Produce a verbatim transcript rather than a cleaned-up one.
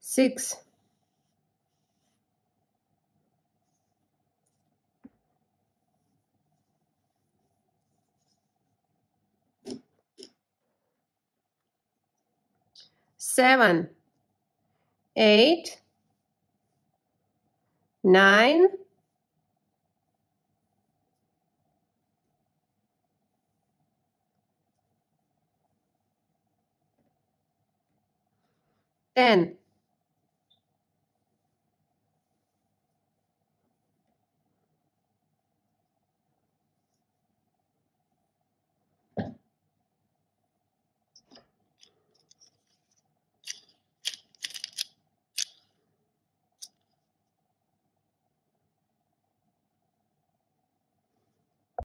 six, seven, eight, nine, ten.